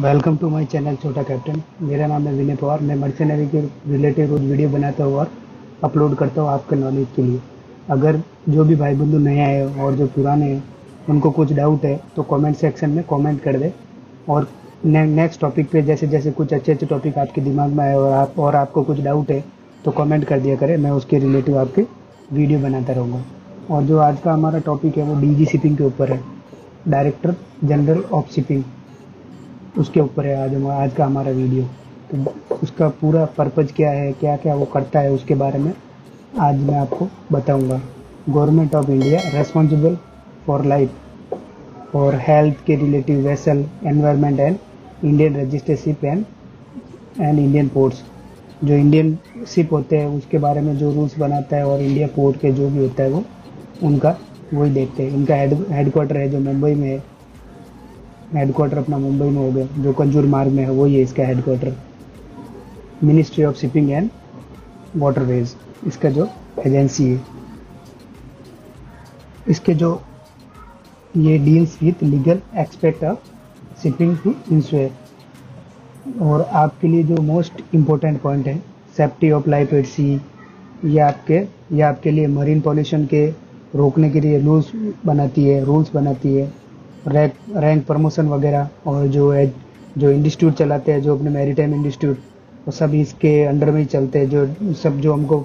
Welcome to my channel छोटा captain. मेरा नाम है विनय पवार। मैं मर्चेंट नेवी के रिलेटेड रोज वीडियो बनाता हूँ और अपलोड करता हूँ आपके नॉलेज के लिए। अगर जो भी भाई बंधु नए आए और जो पुराने हैं उनको कुछ डाउट है तो कमेंट सेक्शन में कमेंट कर दे, और नेक्स्ट टॉपिक पे जैसे जैसे कुछ अच्छे अच्छे टॉपिक आपके दिमाग में आए और आपको कुछ डाउट है तो कमेंट कर दिया करें। मैं उसके रिलेटिव आपके वीडियो बनाता रहूँगा। और जो आज का हमारा टॉपिक है वो DG शिपिंग के ऊपर है, डायरेक्टर जनरल ऑफ शिपिंग, उसके ऊपर है आज का हमारा वीडियो। तो उसका पूरा पर्पज़ क्या है, क्या क्या वो करता है, उसके बारे में आज मैं आपको बताऊंगा। Government of India responsible for life और हेल्थ के relative vessel environment and Indian registered ship and Indian ports. जो इंडियन शिप होते हैं उसके बारे में जो रूल्स बनाता है और इंडिया पोर्ट के जो भी होता है वो उनका वही देखते हैं। इनका हेडक्वार्टर है जो मुंबई में है, हेडक्वार्टर अपना मुंबई में हो गया, जो कंजूर मार्ग में है वही है इसका headquarter. Ministry of shipping and waterways इसका जो एजेंसी है, इसके जो ये deals with legal aspect of shipping to ensure. और आपके लिए जो मोस्ट इम्पोर्टेंट पॉइंट है safety of life at sea, ये आपके लिए मरीन पॉल्यूशन के रोकने के लिए रूल्स बनाती है, रैंक प्रमोशन वगैरह, और जो इंस्टीट्यूट चलाते हैं जो अपने मैरीटाइम इंस्टीट्यूट वो सब इसके अंडर में ही चलते हैं। जो हमको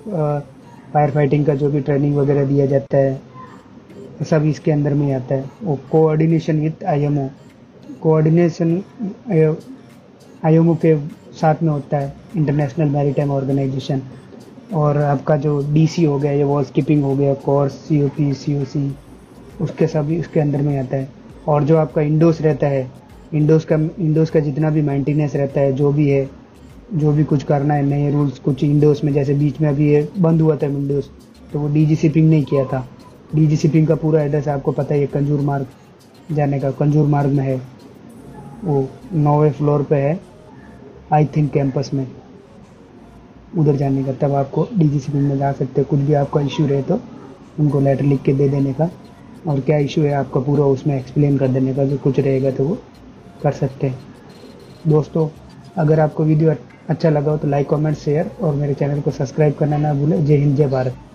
फायर फाइटिंग का जो भी ट्रेनिंग वगैरह दिया जाता है सब इसके अंदर में ही आता है। और coordination with IMO, coordination IMO के साथ में होता है, इंटरनेशनल मैरीटाइम ऑर्गेनाइजेशन। और आपका जो DC हो गया, ये वॉल स्किपिंग हो गया, कोर्स COP COC उसके सभी उसके अंदर में आता है। और जो आपका इंडोस रहता है, इंडोस का जितना भी मेंटेनेंस रहता है, जो भी कुछ करना है, नए रूल्स कुछ इंडोस में, जैसे बीच में अभी ये बंद हुआ था इंडोस, तो वो DG शिपिंग नहीं किया था। DG शिपिंग का पूरा एड्रेस आपको पता है, कंजूर मार्ग जाने का, कंजूर मार्ग में है, वो 9वें फ्लोर पे है, आई थिंक कैंपस में, उधर जाने का, तब आपको DG शिपिंग में जा सकते हैं। कुछ भी आपका इशू रहे तो उनको लेटर लिख के दे देने का, और क्या इशू है आपका पूरा उसमें एक्सप्लेन कर देने का, जो कुछ रहेगा तो वो कर सकते हैं। दोस्तों अगर आपको वीडियो अच्छा लगा हो तो लाइक, कमेंट, शेयर और मेरे चैनल को सब्सक्राइब करना ना भूलें। जय हिंद, जय भारत।